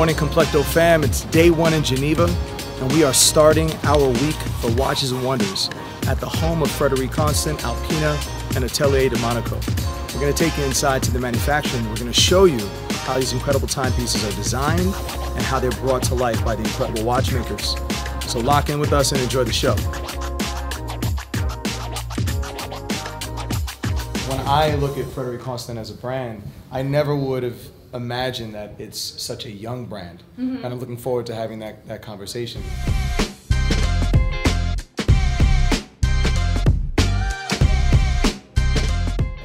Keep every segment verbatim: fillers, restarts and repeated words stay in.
morning, Complecto fam. It's day one in Geneva, and we are starting our week for Watches and Wonders at the home of Frederic Constant, Alpina, and Atelier de Monaco. We're going to take you inside to the manufacturing. We're going to show you how these incredible timepieces are designed and how they're brought to life by the incredible watchmakers. So lock in with us and enjoy the show. When I look at Frederic Constant as a brand, I never would have imagined that it's such a young brand. Mm-hmm. And I'm looking forward to having that, that conversation.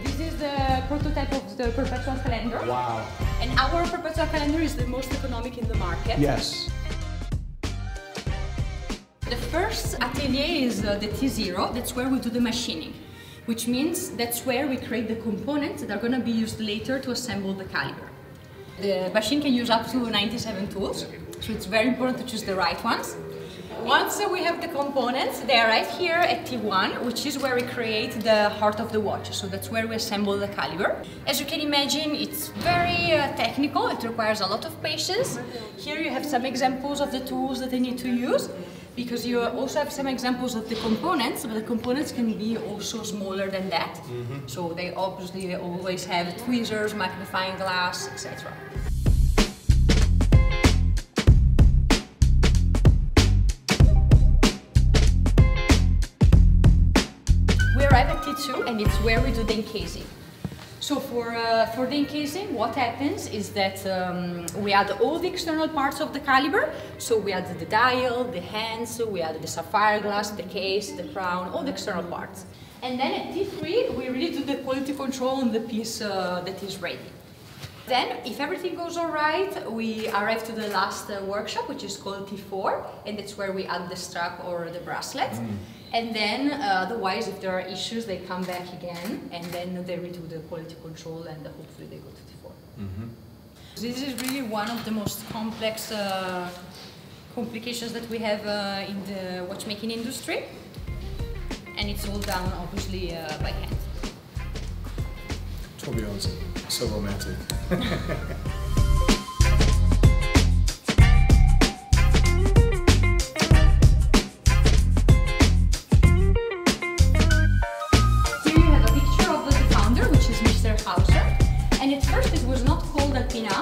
This is the prototype of the Perpetual Calendar. Wow. And our Perpetual Calendar is the most economic in the market. Yes. The first atelier is the T zero, that's where we do the machining, which means that's where we create the components that are going to be used later to assemble the caliber. The machine can use up to ninety-seven tools, so it's very important to choose the right ones. Once we have the components, they are right here at T one, which is where we create the heart of the watch, so that's where we assemble the caliber. As you can imagine, it's very uh, technical, it requires a lot of patience. Here you have some examples of the tools that they need to use, because you also have some examples of the components, but the components can be also smaller than that. Mm-hmm. So they obviously always have tweezers, magnifying glass, et cetera. We arrive at T two, and it's where we do the encasing. So for, uh, for the encasing, what happens is that um, we add all the external parts of the caliber. So we add the dial, the hands, we add the sapphire glass, the case, the crown, all the external parts. And then at T three, we really do the quality control on the piece uh, that is ready. Then, if everything goes all right, we arrive to the last uh, workshop, which is called T four, and that's where we add the strap or the bracelet. Mm. And then, uh, otherwise, if there are issues, they come back again, and then they redo the quality control, and hopefully they go to T four. Mm-hmm. This is really one of the most complex uh, complications that we have uh, in the watchmaking industry, and it's all done, obviously, uh, by hand. To be honest, so romantic.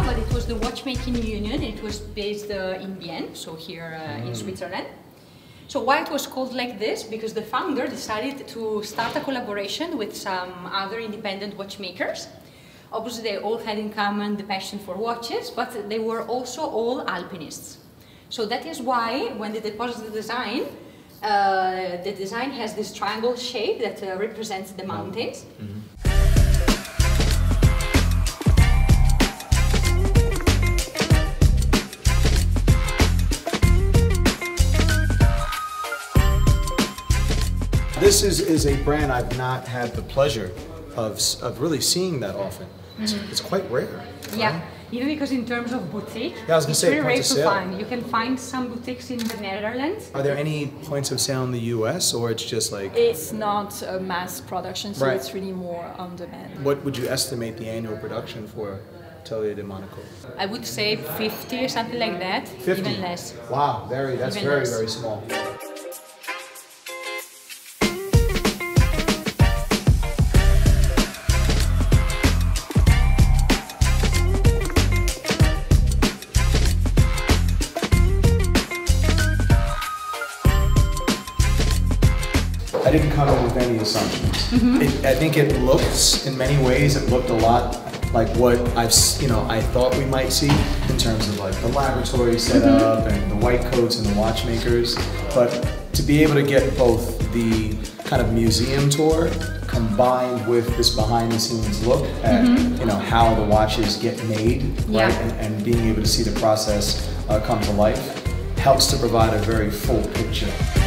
But it was the Watchmaking Union. It was based uh, in Bienne, so here uh, mm. in Switzerland. So why it was called like this? Because the founder decided to start a collaboration with some other independent watchmakers. Obviously they all had in common the passion for watches, but they were also all alpinists. So that is why when they deposited the design, uh, the design has this triangle shape that uh, represents the mountains. Mm-hmm. This is, is a brand I've not had the pleasure of, of really seeing that often. Mm-hmm. it's, it's quite rare. Yeah, right? Even because in terms of boutique, yeah, I was gonna it's say, very rare to, to find. You can find some boutiques in the Netherlands. Are there any points of sale in the U S or it's just like... It's not a mass production, so right. It's really more on demand. What would you estimate the annual production for Atelier de Monaco? I would say fifty, something like that. fifty? Even less. Wow, very, that's even very, less. very small. I didn't come in with any assumptions. Mm-hmm. it, I think it looks, in many ways, it looked a lot like what I've, you know, I thought we might see in terms of like the laboratory setup mm-hmm. and the white coats and the watchmakers. But to be able to get both the kind of museum tour combined with this behind-the-scenes look at mm-hmm. you know how the watches get made, yeah. right, and, and being able to see the process uh, come to life helps to provide a very full picture.